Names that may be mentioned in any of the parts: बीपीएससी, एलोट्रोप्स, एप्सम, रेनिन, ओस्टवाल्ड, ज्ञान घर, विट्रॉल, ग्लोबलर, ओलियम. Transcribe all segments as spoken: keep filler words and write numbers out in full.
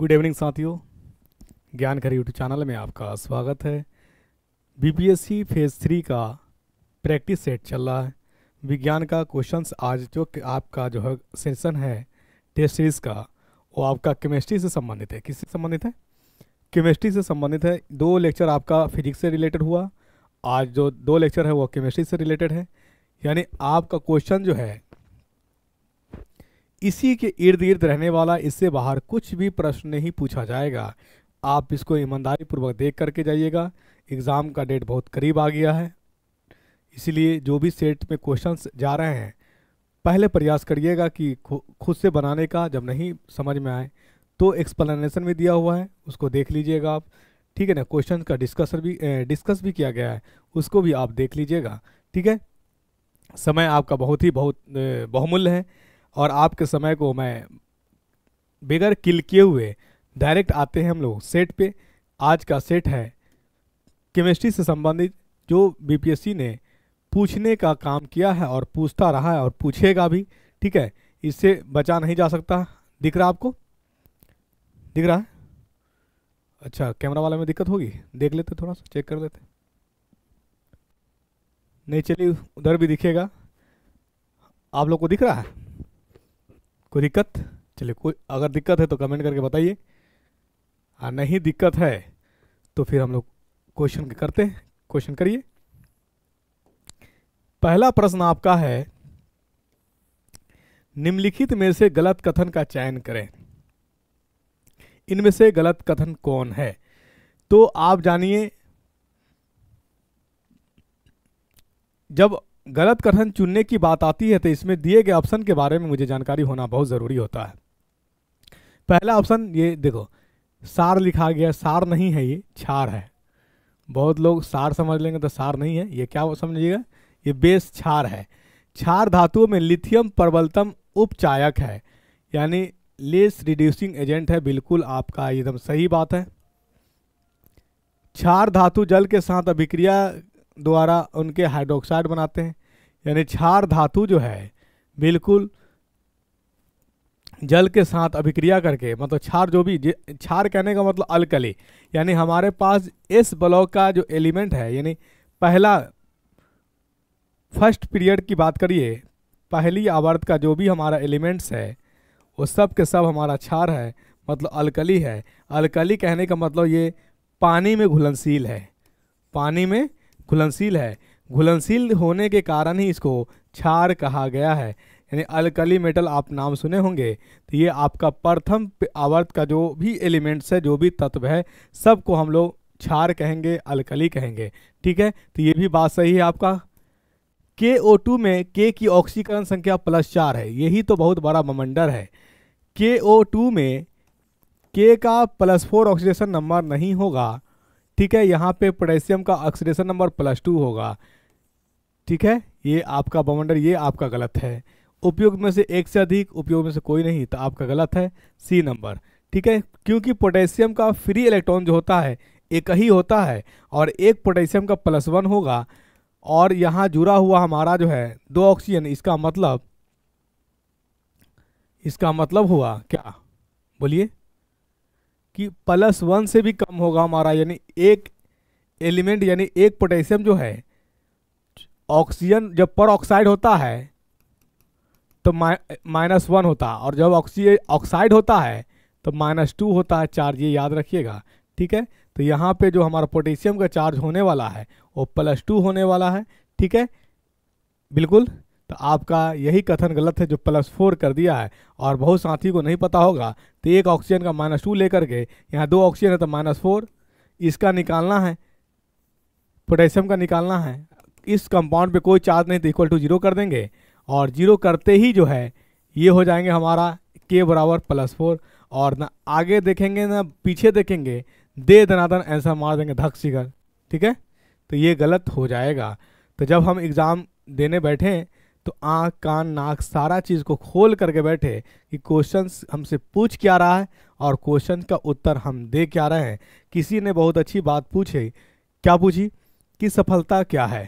Good evening साथियों, ज्ञान घर यूट्यूब चैनल में आपका स्वागत है। बीपीएससी फेज़ थ्री का प्रैक्टिस सेट चल रहा है। विज्ञान का क्वेश्चंस आज जो आपका जो है सेशन है टेस्ट सीरीज़ का, वो आपका केमिस्ट्री से संबंधित है। किससे संबंधित है? केमिस्ट्री से संबंधित है। दो लेक्चर आपका फिजिक्स से रिलेटेड हुआ, आज जो दो लेक्चर है वो केमिस्ट्री से रिलेटेड है। यानी आपका क्वेश्चन जो है इसी के इर्द गिर्द रहने वाला, इससे बाहर कुछ भी प्रश्न नहीं पूछा जाएगा। आप इसको ईमानदारी पूर्वक देख करके जाइएगा। एग्ज़ाम का डेट बहुत करीब आ गया है, इसलिए जो भी सेट में क्वेश्चंस जा रहे हैं पहले प्रयास करिएगा कि खुद से बनाने का। जब नहीं समझ में आए तो एक्सप्लेनेशन भी दिया हुआ है, उसको देख लीजिएगा आप, ठीक है ना। क्वेश्चन का डिस्कसर भी डिस्कस भी किया गया है, उसको भी आप देख लीजिएगा, ठीक है। समय आपका बहुत ही बहुत बहुमूल्य है और आपके समय को मैं बगैर किल किए हुए डायरेक्ट आते हैं हम लोग सेट पे। आज का सेट है केमिस्ट्री से संबंधित, जो बीपीएससी ने पूछने का काम किया है और पूछता रहा है और पूछेगा भी, ठीक है। इससे बचा नहीं जा सकता। दिख रहा आपको? दिख रहा है? अच्छा, कैमरा वाला में दिक्कत होगी, देख लेते, थोड़ा सा चेक कर लेते। नहीं, चलिए उधर भी दिखेगा। आप लोग को दिख रहा है? कोई दिक्कत? चलिए, कोई अगर दिक्कत है तो कमेंट करके बताइए, और नहीं दिक्कत है तो फिर हम लोग क्वेश्चन करते हैं। क्वेश्चन करिए। पहला प्रश्न आपका है, निम्नलिखित में से गलत कथन का चयन करें। इनमें से गलत कथन कौन है? तो आप जानिए, जब गलत कथन चुनने की बात आती है तो इसमें दिए गए ऑप्शन के बारे में मुझे जानकारी होना बहुत ज़रूरी होता है। पहला ऑप्शन, ये देखो सार लिखा गया, सार नहीं है, ये क्षार है। बहुत लोग सार समझ लेंगे, तो सार नहीं है। ये क्या समझिएगा? ये बेस क्षार है। क्षार धातुओं में लिथियम प्रबलतम उपचायक है, यानी लेस रिड्यूसिंग एजेंट है। बिल्कुल आपका एकदम सही बात है। क्षार धातु जल के साथ अभिक्रिया द्वारा उनके हाइड्रोक्साइड बनाते हैं, यानी क्षार धातु जो है बिल्कुल जल के साथ अभिक्रिया करके, मतलब क्षार जो भी, क्षार कहने का मतलब अल्कली, यानी हमारे पास इस ब्लॉक का जो एलिमेंट है, यानी पहला फर्स्ट पीरियड की बात करिए, पहली आवर्त का जो भी हमारा एलिमेंट्स है वो सब के सब हमारा क्षार है, मतलब अल्कली है। अल्कली कहने का मतलब ये पानी में घुलनशील है, पानी में घुलनशील है। घुलनशील होने के कारण ही इसको क्षार कहा गया है, यानी अल्कली मेटल आप नाम सुने होंगे। तो ये आपका प्रथम आवर्त का जो भी एलिमेंट्स है, जो भी तत्व है, सबको हम लोग क्षार कहेंगे, अल्कली कहेंगे, ठीक है। तो ये भी बात सही है आपका। के ओ टू में के की ऑक्सीकरण संख्या प्लस चार है, यही तो बहुत बड़ा मोमेंडर है। के ओ टू में के का प्लस फोर ऑक्सीडेशन नंबर नहीं होगा, ठीक है। यहाँ पे पोटेशियम का ऑक्सीडेशन नंबर प्लस टू होगा, ठीक है। ये आपका बवंडर, ये आपका गलत है। उपयोग में से एक से अधिक, उपयोग में से कोई नहीं, तो आपका गलत है सी नंबर, ठीक है। क्योंकि पोटेशियम का फ्री इलेक्ट्रॉन जो होता है एक ही होता है, और एक पोटेशियम का प्लस वन होगा, और यहाँ जुड़ा हुआ हमारा जो है दो ऑक्सीजन। इसका मतलब इसका मतलब हुआ क्या, बोलिए, कि प्लस वन से भी कम होगा हमारा, यानी एक एलिमेंट, यानी एक पोटेशियम जो है, ऑक्सीजन जब पर ऑक्साइड होता है तो माइनस वन होता है, और जब ऑक्सी ऑक्साइड होता है तो माइनस टू होता है चार्ज, ये याद रखिएगा, ठीक है। तो यहाँ पे जो हमारा पोटेशियम का चार्ज होने वाला है वो प्लस टू होने वाला है, ठीक है, बिल्कुल। तो आपका यही कथन गलत है जो प्लस फोर कर दिया है। और बहुत साथी को नहीं पता होगा, तो एक ऑक्सीजन का माइनस टू लेकर के, यहाँ दो ऑक्सीजन है तो माइनस फोर, इसका निकालना है, पोटेशियम का निकालना है। इस कंपाउंड पे कोई चार्ज नहीं, तो इक्वल टू जीरो कर देंगे, और जीरो करते ही जो है ये हो जाएंगे हमारा के बराबर प्लस फोर। और ना आगे देखेंगे ना पीछे देखेंगे, दे दनादन ऐसा मार देंगे धक सीकर, ठीक है। तो ये गलत हो जाएगा। तो जब हम एग्ज़ाम देने बैठें तो आँख, कान, नाक, सारा चीज़ को खोल करके बैठे कि क्वेश्चंस हमसे पूछ क्या रहा है और क्वेश्चन का उत्तर हम दे क्या रहे हैं। किसी ने बहुत अच्छी बात पूछी, क्या पूछी, कि सफलता क्या है?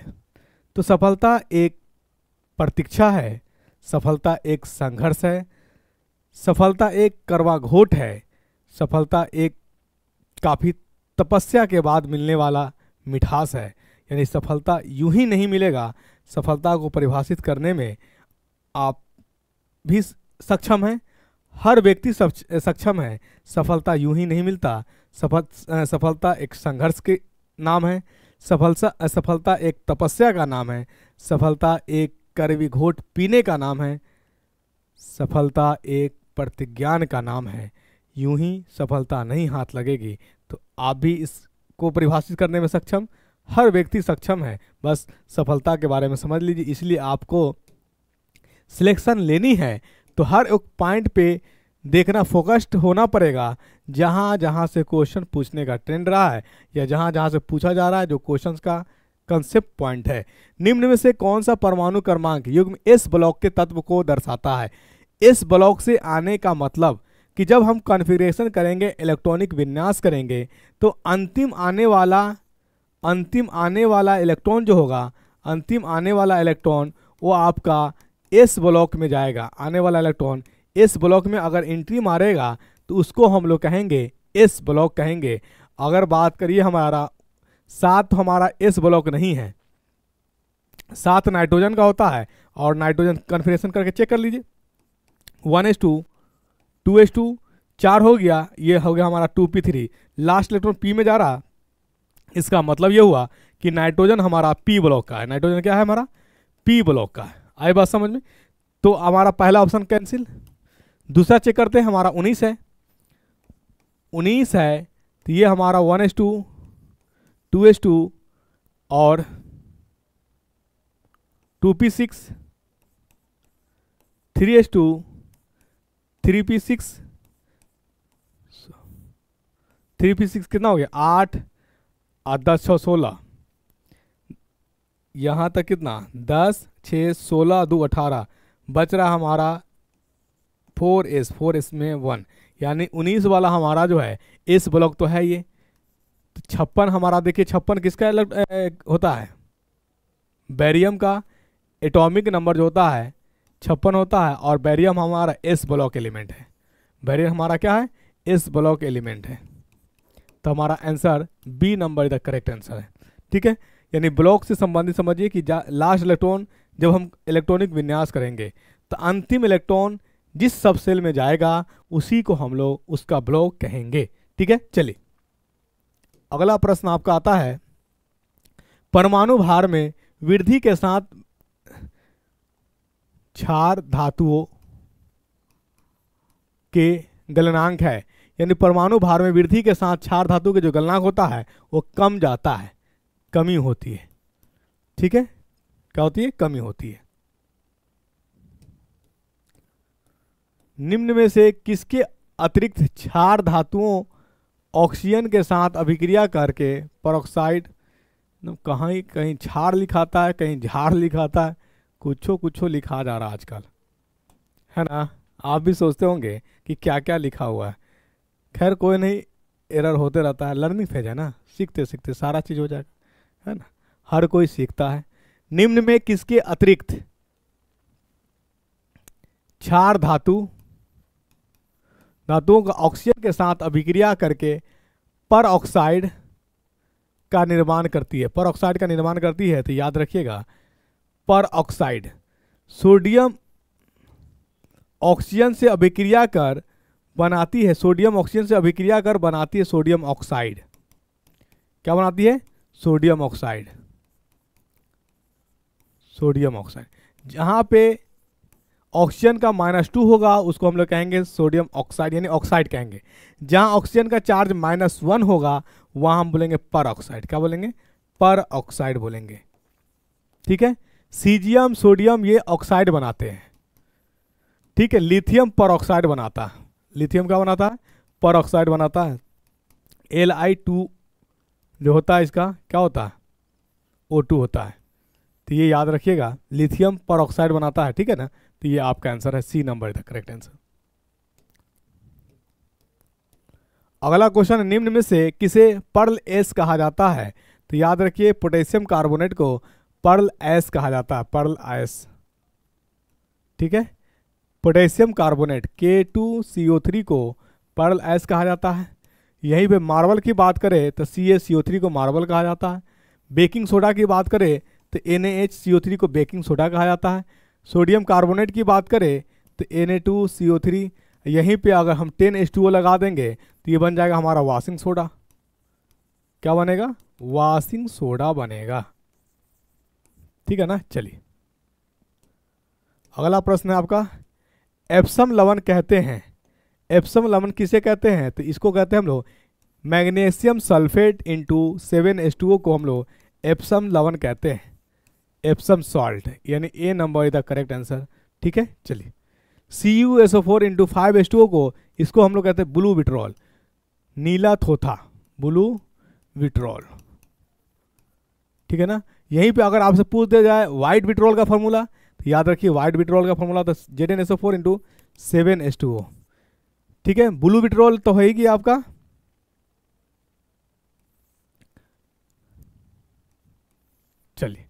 तो सफलता एक प्रतीक्षा है, सफलता एक संघर्ष है, सफलता एक करवाघोट है, सफलता एक काफ़ी तपस्या के बाद मिलने वाला मिठास है, यानी सफलता यूं ही नहीं मिलेगा। सफलता को परिभाषित करने में आप भी सक्षम हैं, हर व्यक्ति सक्षम है। सफलता यूं ही नहीं मिलता। सफल सफलता एक संघर्ष के नाम है। सफलता असफलता एक तपस्या का नाम है। सफलता एक करवी घोट पीने का नाम है। सफलता एक प्रतिज्ञान का नाम है। यूं ही सफलता नहीं हाथ लगेगी। तो आप भी इसको परिभाषित करने में सक्षम, हर व्यक्ति सक्षम है। बस सफलता के बारे में समझ लीजिए। इसलिए आपको सिलेक्शन लेनी है तो हर एक पॉइंट पे देखना, फोकस्ड होना पड़ेगा। जहाँ जहाँ से क्वेश्चन पूछने का ट्रेंड रहा है या जहाँ जहाँ से पूछा जा रहा है, जो क्वेश्चंस का कंसेप्ट पॉइंट है। निम्न में से कौन सा परमाणु क्रमांक युग्म एस ब्लॉक के तत्व को दर्शाता है? एस ब्लॉक से आने का मतलब कि जब हम कॉन्फ़िगरेशन करेंगे, इलेक्ट्रॉनिक विन्यास करेंगे, तो अंतिम आने वाला अंतिम आने वाला इलेक्ट्रॉन जो होगा, अंतिम आने वाला इलेक्ट्रॉन वो आपका एस ब्लॉक में जाएगा। आने वाला इलेक्ट्रॉन एस ब्लॉक में अगर एंट्री मारेगा तो उसको हम लोग कहेंगे एस ब्लॉक कहेंगे। अगर बात करिए हमारा सात, हमारा एस ब्लॉक नहीं है। सात नाइट्रोजन का होता है और नाइट्रोजन कॉन्फ़िगरेशन करके चेक कर लीजिए, one S two two S two चार हो गया, ये हो गया हमारा two P three. Last electron P में जा रहा, इसका मतलब ये हुआ कि नाइट्रोजन हमारा पी ब्लॉक का है। नाइट्रोजन क्या है? हमारा पी ब्लॉक का है। आई बात समझ में? तो हमारा पहला ऑप्शन कैंसिल। दूसरा चेक करते हैं, हमारा उन्नीस है, उन्नीस है तो ये हमारा one S two two S two और two P six, three S two three P six three P six कितना हो गया? आठ और दस छः सोलह, यहाँ तक कितना? दस छः सोलह दो अठारह, बच रहा हमारा फोर एस, फोर एस में वन, यानी उन्नीस वाला हमारा जो है एस ब्लॉक तो है ये। तो छप्पन हमारा, देखिए छप्पन किसका होता है? बेरियम का। एटॉमिक नंबर जो होता है छप्पन होता है और बेरियम हमारा एस ब्लॉक एलिमेंट है। बेरियम हमारा क्या है? एस ब्लॉक एलिमेंट है। तो हमारा answer B number the correct answer है। ठीक है, यानी ब्लॉक से संबंधित समझिए कि लास्ट इलेक्ट्रॉन जब हम इलेक्ट्रॉनिक विन्यास करेंगे तो अंतिम इलेक्ट्रॉन जिस सब सेल में जाएगा उसी को हम लोग उसका ब्लॉक कहेंगे। ठीक है, चलिए अगला प्रश्न आपका आता है, परमाणु भार में वृद्धि के साथ क्षार धातुओं के गलनांक है। यानी परमाणु भार में वृद्धि के साथ क्षार धातु के जो गलनांक होता है वो कम जाता है, कमी होती है। ठीक है, क्या होती है? कमी होती है। निम्न में से किसके अतिरिक्त क्षार धातुओं ऑक्सीजन के साथ अभिक्रिया करके परऑक्साइड, कहीं कहीं क्षार लिखाता है, कहीं झार लिखाता है, कुछो कुछो लिखा जा रहा आजकल, है ना? आप भी सोचते होंगे कि क्या क्या लिखा हुआ है। खैर कोई नहीं, एरर होते रहता है, लर्निंग फेज है ना, सीखते सीखते सारा चीज़ हो जाएगा, है ना, हर कोई सीखता है। निम्न में किसके अतिरिक्त क्षार धातु धातुओं का ऑक्सीजन के साथ अभिक्रिया करके परऑक्साइड का निर्माण करती है? परऑक्साइड का निर्माण करती है तो याद रखिएगा, परऑक्साइड सोडियम ऑक्सीजन से अभिक्रिया कर बनाती है सोडियम ऑक्सीजन से अभिक्रिया कर बनाती है सोडियम ऑक्साइड। क्या बनाती है? Sodium oxide. सोडियम ऑक्साइड जहाँ पे ऑक्सीजन का माइनस टू होगा उसको हम लोग कहेंगे सोडियम ऑक्साइड, यानी ऑक्साइड कहेंगे। जहाँ ऑक्सीजन का चार्ज माइनस वन होगा वहाँ हम बोलेंगे परऑक्साइड। क्या बोलेंगे? परऑक्साइड बोलेंगे। ठीक है, सीजियम सोडियम ये ऑक्साइड बनाते हैं। ठीक है, लिथियम परऑक्साइड बनाता है। लिथियम क्या बनाता है? परऑक्साइड बनाता है। एल आई टू जो होता है इसका क्या होता है? ओ टू होता है। तो ये याद रखिएगा, लिथियम परऑक्साइड बनाता है। ठीक है ना, तो ये आपका आंसर है, C number the correct answer. अगला क्वेश्चन, निम्न में से किसे पर्ल एस कहा जाता है? तो याद रखिए, पोटेशियम कार्बोनेट को पर्ल एस कहा जाता है। पर्ल एस, ठीक है, पोटेशियम कार्बोनेट के टू सी ओ थ्री को पर्ल ऐश कहा जाता है। यहीं पे मार्बल की बात करें तो सी ए सी ओ थ्री को मार्बल कहा जाता है। बेकिंग सोडा की बात करें तो N A H C O three को बेकिंग सोडा कहा जाता है। सोडियम कार्बोनेट की बात करें तो N A two C O three, यहीं पर अगर हम टेन एच टू ओ लगा देंगे तो ये बन जाएगा हमारा वाशिंग सोडा। क्या बनेगा? वाशिंग सोडा बनेगा। ठीक है ना। चलिए अगला प्रश्न है आपका, एप्सम लवण कहते हैं। एप्सम लवण किसे कहते हैं? तो इसको कहते हैं हम लोग magnesium sulphate into seven H two O को हम लोग एप्सम लवण कहते हैं, एप्सम सॉल्ट। यानी A number is the correct answer. ठीक है। चलिए C U S O four into five H two O को, इसको हम लोग कहते हैं ब्लू विट्रॉल, नीला थोथा, ब्लू विट्रॉल। ठीक है ना। यहीं पे अगर आपसे पूछ दिया जाए वाइट विट्रॉल का फॉर्मूला, तो याद रखिए वाइट विट्रॉल का फॉर्मूला तो Z N S O four into seven S two O. ठीक है। ब्लू विट्रॉल तो होगी आपका चलिए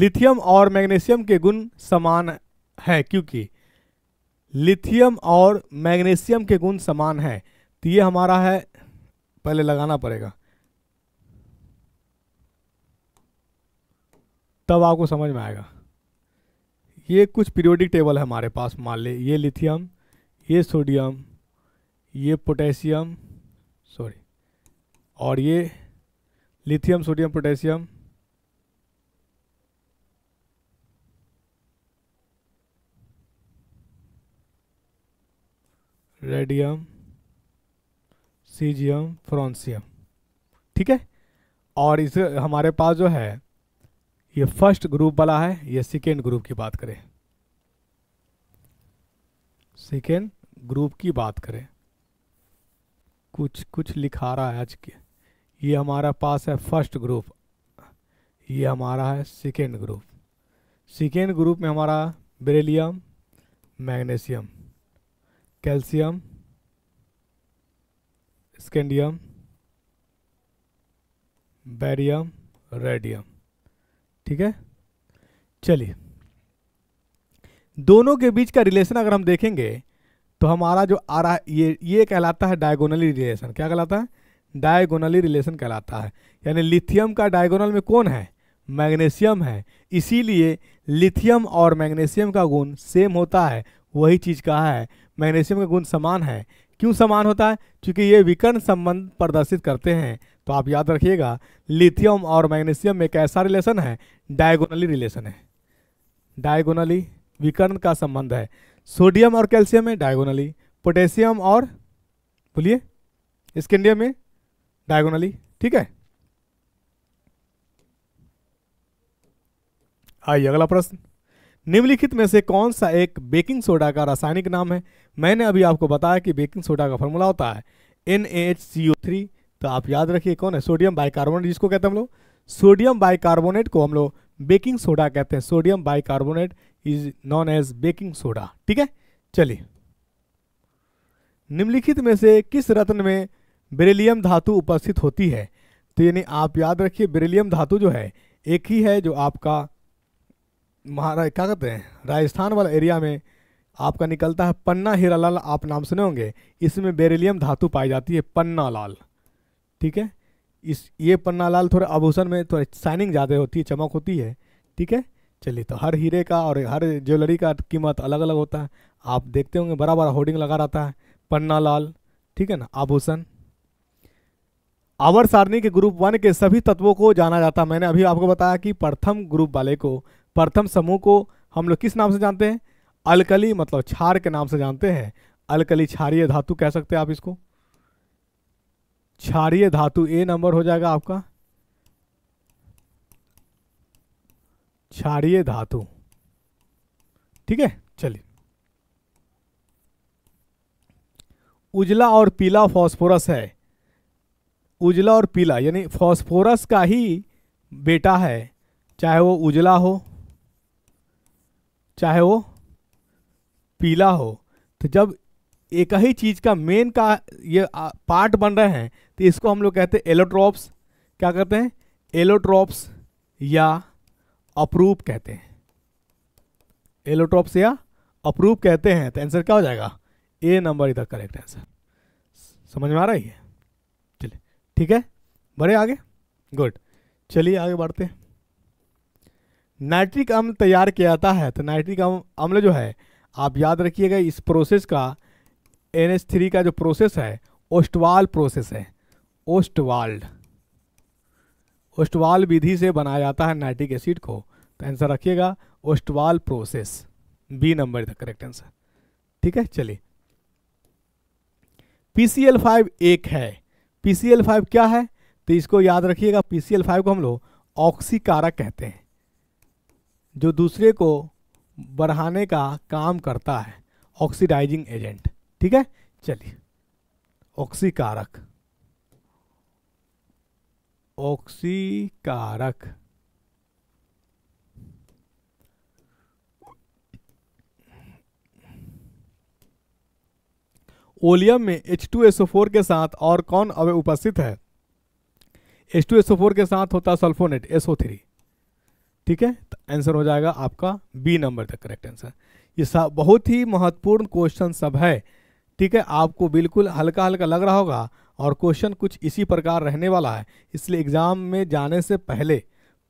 लिथियम और मैग्नीशियम के गुण समान है, क्योंकि लिथियम और मैग्नीशियम के गुण समान है तो ये हमारा है, पहले लगाना पड़ेगा तब आपको समझ में आएगा। ये कुछ पीरियोडिक टेबल है हमारे पास, मान ले ये लिथियम, ये सोडियम, ये पोटेशियम, सॉरी, और ये lithium sodium potassium, radium, caesium, francium. ठीक है। और इसे हमारे पास जो है ये फर्स्ट ग्रुप वाला है, ये सेकेंड ग्रुप की बात करें, सेकेंड ग्रुप की बात करें, कुछ कुछ लिखा रहा है आज के। ये हमारा पास है फर्स्ट ग्रुप, ये हमारा है सेकेंड ग्रुप। सेकेंड ग्रुप में हमारा beryllium, magnesium, calcium, scandium, barium, radium. ठीक है। चलिए दोनों के बीच का रिलेशन अगर हम देखेंगे तो हमारा जो आ रहा है ये ये कहलाता है डायगोनली रिलेशन। क्या कहलाता है? डायगोनली रिलेशन कहलाता है। यानी लिथियम का डायगोनल में कौन है? मैग्नीशियम है। इसीलिए लिथियम और मैग्नीशियम का गुण सेम होता है। वही चीज़ कहा है मैग्नीशियम का गुण समान है। क्यों समान होता है? क्योंकि ये विकर्ण संबंध प्रदर्शित करते हैं। तो आप याद रखिएगा लिथियम और मैग्नीशियम में कैसा रिलेशन है? डायगोनली रिलेशन है, डायगोनली विकर्ण का संबंध है। सोडियम और कैल्शियम में डायगोनली, पोटेशियम और बोलिए स्कैंडियम में डायगोनली। ठीक है। आइए अगला प्रश्न, निम्नलिखित में से कौन सा एक बेकिंग सोडा का रासायनिक नाम है? मैंने अभी आपको बताया कि बेकिंग सोडा का फॉर्मूला होता है N A H C O three. तो आप याद रखिए कौन है? सोडियम बाइकार्बोनेट, जिसको कहते हैं हम लोग सोडियम बाइकार्बोनेट को हम लोग बेकिंग सोडा कहते हैं। Sodium bicarbonate is known as baking soda. ठीक है। चलिए निम्नलिखित में से किस रत्न में बेरिलियम धातु उपस्थित होती है? तो यानी आप याद रखिए बेरिलियम धातु जो है एक ही है जो आपका महाराज क्या कहते हैं राजस्थान वाला एरिया में आपका निकलता है पन्ना हीरालाल, आप नाम सुने होंगे। इसमें बेरिलियम धातु पाई जाती है पन्ना लाल। ठीक है। इस ये पन्ना लाल थोड़ा आभूषण में थोड़ा शाइनिंग ज़्यादा होती है, चमक होती है। ठीक है। चलिए तो हर हीरे का और हर ज्वेलरी का कीमत अलग अलग होता है। आप देखते होंगे बड़ा बड़ा होर्डिंग लगा रहता है पन्ना लाल। ठीक है ना। आभूषण आवर सारणी के ग्रुप वन के सभी तत्वों को जाना जाता है। मैंने अभी आपको बताया कि प्रथम ग्रुप वाले को, प्रथम समूह को हम लोग किस नाम से जानते हैं? अल्कली मतलब क्षार के नाम से जानते हैं। अल्कली क्षारीय धातु कह सकते हैं आप इसको, क्षारीय धातु। ए नंबर हो जाएगा आपका क्षारीय धातु। ठीक है। चलिए उजला और पीला फास्फोरस है। उजला और पीला यानी फास्फोरस का ही बेटा है, चाहे वो उजला हो चाहे वो पीला हो। तो जब एक ही चीज़ का मेन का ये पार्ट बन रहे हैं तो इसको हम लोग कहते हैं एलोट्रोप्स। क्या कहते हैं? एलोट्रोप्स या अपरूप कहते हैं, एलोट्रोप्स या अप्रूव कहते हैं, तो आंसर क्या हो जाएगा? ए नंबर इधर करेक्ट आंसर। समझ में आ रही है? चलिए ठीक है, बढ़े आगे, गुड। चलिए आगे बढ़ते हैं। नाइट्रिक अम्ल तैयार किया जाता है, तो नाइट्रिक अम्ल जो है आप याद रखिएगा, इस प्रोसेस का एन एच थ्री का जो प्रोसेस है ओस्टवाल्ड प्रोसेस है, ओस्टवाल्ड ओस्टवाल्ड विधि से बनाया जाता है नाइट्रिक एसिड को। तो आंसर रखिएगा ओस्टवाल्ड process, B number is the correct answer. ठीक है चलिए, पी सी एल फाइव एक है, पी सी एल फाइव क्या है तो इसको याद रखिएगा, पी सी एल फाइव को हम लोग ऑक्सीकारक कहते हैं, जो दूसरे को बढ़ाने का काम करता है, ऑक्सीडाइजिंग एजेंट। ठीक है चलिए, ऑक्सीकारक ऑक्सीकारक ओलियम में H two S O four के साथ और कौन अवयव उपस्थित है? H two S O four के साथ होता है सल्फोनेट एस ओ थ्री। ठीक है, तो आंसर हो जाएगा आपका बी नंबर तक करेक्ट आंसर। ये सब बहुत ही महत्वपूर्ण क्वेश्चन सब है। ठीक है, आपको बिल्कुल हल्का हल्का लग रहा होगा और क्वेश्चन कुछ इसी प्रकार रहने वाला है, इसलिए एग्जाम में जाने से पहले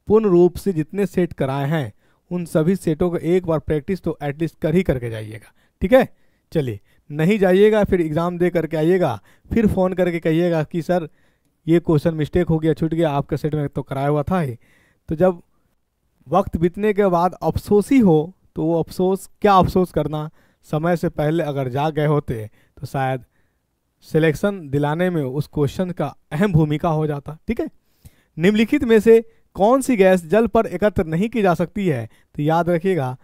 पूर्ण रूप से जितने सेट कराए हैं उन सभी सेटों को एक बार प्रैक्टिस तो एटलीस्ट कर ही करके जाइएगा। ठीक है चलिए, नहीं जाइएगा फिर एग्ज़ाम दे करके आइएगा, फिर फ़ोन करके कहिएगा कि सर ये क्वेश्चन मिस्टेक हो गया, छूट गया, आपके सेट में तो कराया हुआ था ही। तो जब वक्त बीतने के बाद अफसोस ही हो तो वो अफसोस क्या अफसोस करना, समय से पहले अगर जा गए होते तो शायद सिलेक्शन दिलाने में उस क्वेश्चन का अहम भूमिका हो जाता। ठीक है, निम्नलिखित में से कौन सी गैस जल पर एकत्र नहीं की जा सकती है? तो याद रखिएगा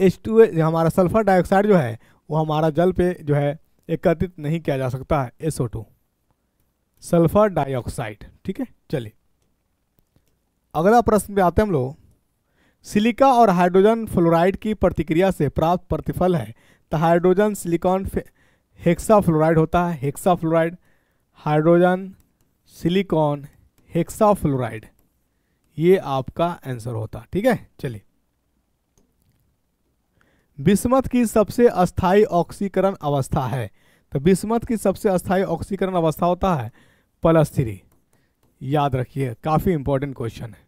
एच टू ए हमारा सल्फर डाइऑक्साइड जो है वो हमारा जल पे जो है एकत्रित नहीं किया जा सकता है, S O two sulphur dioxide. ठीक है चलिए, अगला प्रश्न पे आते हैं हम लोग। सिलिका और हाइड्रोजन फ्लोराइड की प्रतिक्रिया से प्राप्त प्रतिफल है, तो हाइड्रोजन सिलिकॉन हेक्सा फ्लोराइड होता है, hexa fluoride, hydrogen silicon hexa fluoride, ये आपका आंसर होता। ठीक है चलिए, बिस्मथ की सबसे अस्थायी ऑक्सीकरण अवस्था है, तो बिस्मथ की सबसे अस्थायी ऑक्सीकरण अवस्था होता है प्लस थ्री। याद रखिए काफ़ी इंपॉर्टेंट क्वेश्चन है।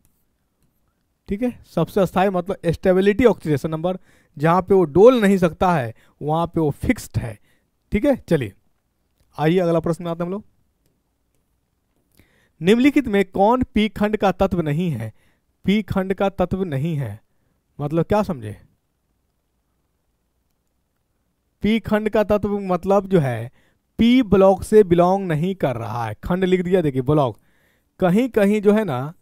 ठीक है, सबसे अस्थायी मतलब स्टेबिलिटी ऑक्सीडेशन नंबर, जहाँ पे वो डोल नहीं सकता है वहाँ पे वो फिक्स्ड है। ठीक है चलिए, आइए अगला प्रश्न में आते हैं हम लोग। निम्नलिखित में कौन पी खंड का तत्व नहीं है? पी खंड का तत्व नहीं है मतलब क्या समझे? पी खंड का तत्व मतलब जो है पी ब्लॉक से बिलोंग नहीं कर रहा है। खंड लिख दिया, देखिए ब्लॉक, कहीं कहीं जो है ना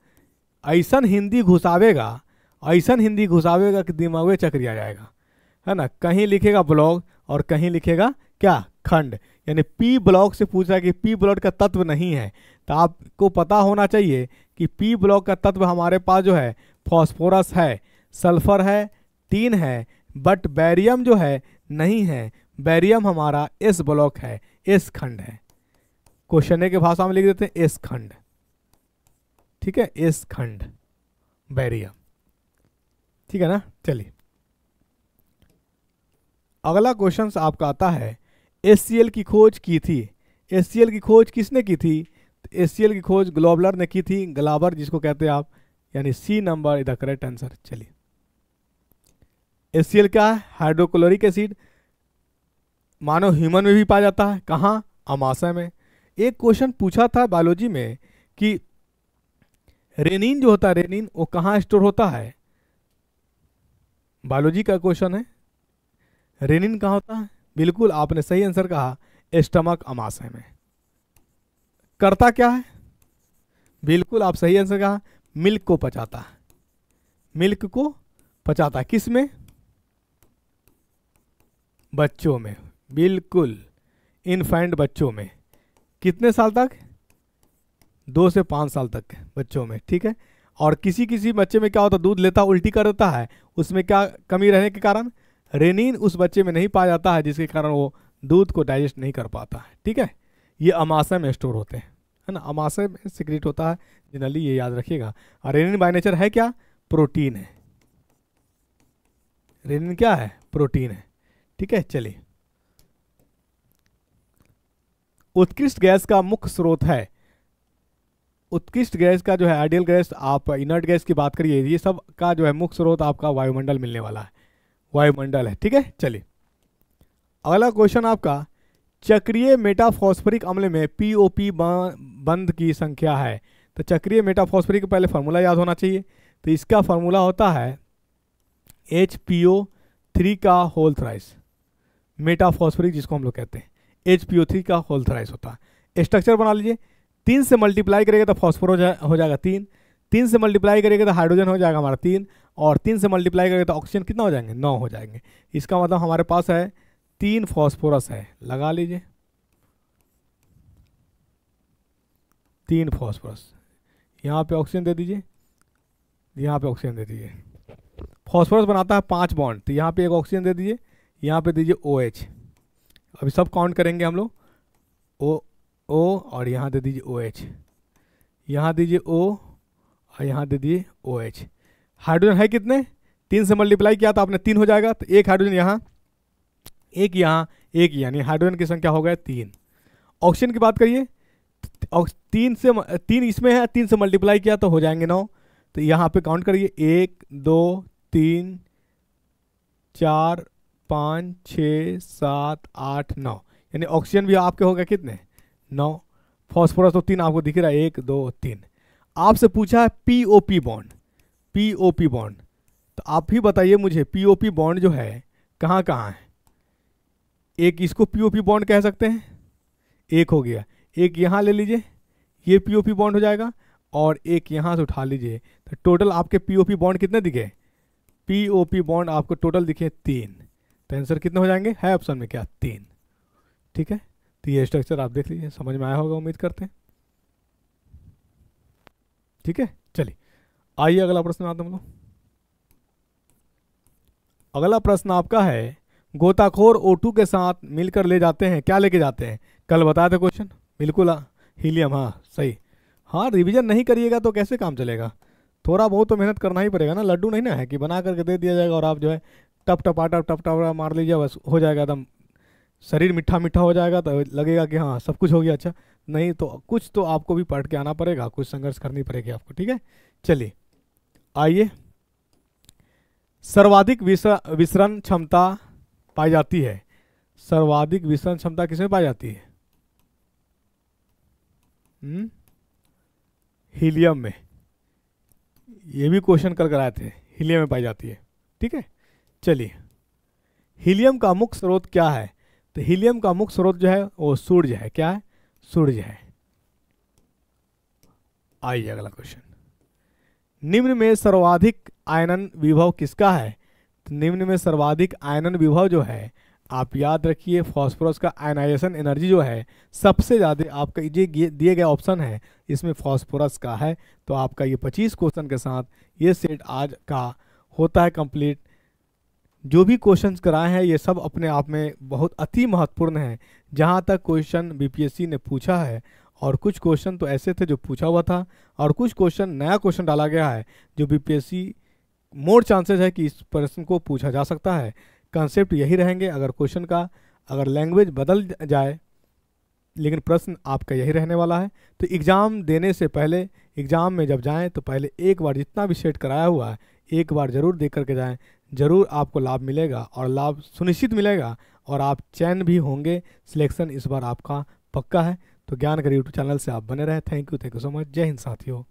ऐसा हिंदी घुसावेगा, ऐसा हिंदी घुसावेगा कि दिमागे चक्रिया जाएगा, है ना। कहीं लिखेगा ब्लॉक और कहीं लिखेगा क्या खंड, यानी पी ब्लॉक से पूछ रहा है कि पी ब्लॉक का तत्व नहीं है। तो आपको पता होना चाहिए कि पी ब्लॉक का तत्व हमारे पास जो है फॉस्फोरस है, सल्फर है, टीन है, बट बैरियम जो है नहीं है, बैरियम हमारा एस ब्लॉक है, एस खंड है। क्वेश्चन के भाषा में लिख देते हैं एस खंड। ठीक है, एस खंड बैरियम। ठीक है ना, चलिए अगला क्वेश्चन आपका आता है एच सी एल की खोज की थी। एच सी एल की खोज किसने की थी? एच सी एल की खोज ग्लोबलर ने की थी, ग्लोबलर जिसको कहते हैं आप, यानी C number is the correct answer. चलिए, एच सी एल क्या है? हाइड्रोक्लोरिक एसिड, मानव ह्यूमन में भी पाया जाता है। कहाँ? अमाशय में। एक क्वेश्चन पूछा था बायोलॉजी में कि रेनिन जो होता है, रेनिन वो कहाँ स्टोर होता है? बायोलॉजी का क्वेश्चन है, रेनिन कहाँ होता है? बिल्कुल आपने सही आंसर कहा, स्टमक, अमाशय में। करता क्या है? बिल्कुल आप सही आंसर कहा, मिल्क को पचाता है, मिल्क को पचाता है। किस में? बच्चों में, बिल्कुल इन्फेंट बच्चों में। कितने साल तक? दो से पाँच साल तक बच्चों में। ठीक है, और किसी किसी बच्चे में क्या होता है, दूध लेता उल्टी कर देता है, उसमें क्या कमी रहने के कारण रेनिन उस बच्चे में नहीं पाया जाता है, जिसके कारण वो दूध को डाइजेस्ट नहीं कर पाता है। ठीक है, ये अमाशय में स्टोर होते हैं, है ना, अमाशय में सीक्रेट होता है जनरली, ये याद रखिएगा। और रेनिन बाय नेचर है क्या? प्रोटीन है, रेनिन क्या है? प्रोटीन है। ठीक है, चलिए। उत्कृष्ट गैस का मुख्य स्रोत है, उत्कृष्ट गैस का जो है आइडियल गैस, आप इनर्ट गैस की बात करिए, ये सब का जो है मुख्य स्रोत आपका वायुमंडल मिलने वाला है, वायुमंडल है। ठीक है, चलिए अगला क्वेश्चन आपका, चक्रीय मेटाफॉस्फोरिक अम्ल में पीओपी बंध की संख्या है। तो चक्रीय मेटाफॉस्फोरिक का पहले फार्मूला याद होना चाहिए, तो इसका फार्मूला होता है एच पी ओ थ्री का होल थ्राइस, मेटाफॉस्फोरिक जिसको हम लोग कहते हैं एच पी ओ थ्री का होल थ्राइस होता है। स्ट्रक्चर बना लीजिए, तीन से मल्टीप्लाई करेंगे तो फॉस्फोर हो जाएगा तीन, तीन से मल्टीप्लाई करेंगे तो हाइड्रोजन हो जाएगा हमारा तीन, और तीन से मल्टीप्लाई करेंगे तो ऑक्सीजन कितना हो जाएंगे, नौ हो जाएंगे। इसका मतलब हमारे पास है तीन फॉस्फोरस है, लगा लीजिए तीन फॉस्फोरस, यहाँ पे ऑक्सीजन दे दीजिए, यहाँ पे ऑक्सीजन दे दीजिए। फॉस्फोरस बनाता है पांच बॉन्ड, तो यहाँ पे एक ऑक्सीजन दे दीजिए, यहाँ पे दीजिए OH। अभी सब काउंट करेंगे हम लोग, O O और यहाँ दे दीजिए OH, यहाँ दीजिए O और यहाँ दे दीजिए OH। हाइड्रोजन है कितने, तीन से मल्टीप्लाई किया तो आपने तीन हो जाएगा, तो एक हाइड्रोजन यहाँ, एक यहाँ, एक, यानी हाइड्रोजन की संख्या हो गया तीन। ऑक्सीजन की बात करिए, तीन से तीन इसमें है, तीन से मल्टीप्लाई किया तो हो जाएंगे नौ, तो यहाँ पे काउंट करिए एक दो तीन चार पाँच छः सात आठ नौ, यानी ऑक्सीजन भी आपके हो गए कितने, नौ। फॉस्फोरस तो तीन आपको दिख रहा है, एक दो तीन। आपसे पूछा है P O P bond, P O P bond, तो आप ही बताइए मुझे पी ओ पी बॉन्ड जो है कहाँ कहाँ है। एक इसको पी ओ पी बॉन्ड कह सकते हैं, एक हो गया, एक यहाँ ले लीजिए, ये पी ओ पी बॉन्ड हो जाएगा, और एक यहाँ से उठा लीजिए, तो टोटल आपके पी ओ पी बॉन्ड कितने दिखे, पी ओ पी बॉन्ड आपको टोटल दिखे तीन। तो आंसर कितने हो जाएंगे, है ऑप्शन में क्या, तीन। ठीक है, तो ये स्ट्रक्चर आप देख लीजिए, समझ में आया होगा उम्मीद करते हैं। ठीक है, चलिए आइए अगला प्रश्न आते हम लोग। अगला प्रश्न आपका है, गोताखोर ओ टू के साथ मिलकर ले जाते हैं, क्या लेके जाते हैं, कल बताया था क्वेश्चन, बिल्कुल हीलियम। हाँ सही, हाँ रिवीजन नहीं करिएगा तो कैसे काम चलेगा, थोड़ा बहुत तो मेहनत करना ही पड़ेगा ना। लड्डू नहीं ना है कि बना करके दे दिया जाएगा और आप जो है टप टपा टप टप टपा मार लीजिए, बस हो जाएगा एकदम, शरीर मीठा मीठा हो जाएगा तो लगेगा कि हाँ सब कुछ हो गया। अच्छा नहीं, तो कुछ तो आपको भी पढ़ के आना पड़ेगा, कुछ संघर्ष करनी पड़ेगी आपको। ठीक है, चलिए आइए। सर्वाधिक विसरण क्षमता पाई जाती है, सर्वाधिक विसरण क्षमता किसमें पाई जाती है, हम्म हीलियम में। ये भी क्वेश्चन कल कराए थे, हीलियम में पाई जाती है। ठीक है, चलिए हीलियम का मुख्य स्रोत क्या है, तो हीलियम का मुख्य स्रोत जो है वो सूर्य है। क्या है, सूर्य है। आइए अगला क्वेश्चन, निम्न में सर्वाधिक आयनन विभव किसका है, तो निम्न में सर्वाधिक आयनन विभव जो है आप याद रखिए, फॉस्फोरस का आयनाइजेशन एनर्जी जो है सबसे ज़्यादा आपका ये दिए गए ऑप्शन है, इसमें फॉस्फोरस का है। तो आपका ये पच्चीस क्वेश्चन के साथ ये सेट आज का होता है कंप्लीट। जो भी क्वेश्चंस कराए हैं ये सब अपने आप में बहुत अति महत्वपूर्ण हैं, जहाँ तक क्वेश्चन बीपीएससी ने पूछा है, और कुछ क्वेश्चन तो ऐसे थे जो पूछा हुआ था, और कुछ क्वेश्चन नया क्वेश्चन डाला गया है जो बीपीएससी मोर चांसेस है कि इस प्रश्न को पूछा जा सकता है। कॉन्सेप्ट यही रहेंगे, अगर क्वेश्चन का अगर लैंग्वेज बदल जाए लेकिन प्रश्न आपका यही रहने वाला है। तो एग्ज़ाम देने से पहले, एग्ज़ाम में जब जाएं तो पहले एक बार जितना भी सेट कराया हुआ है एक बार ज़रूर देख करके जाएं, ज़रूर आपको लाभ मिलेगा, और लाभ सुनिश्चित मिलेगा, और आप चयन भी होंगे, सिलेक्शन इस बार आपका पक्का है। तो ज्ञान घर यूट्यूब चैनल से आप बने रहें। Thank you, thank you so much, जय हिंद साथियों।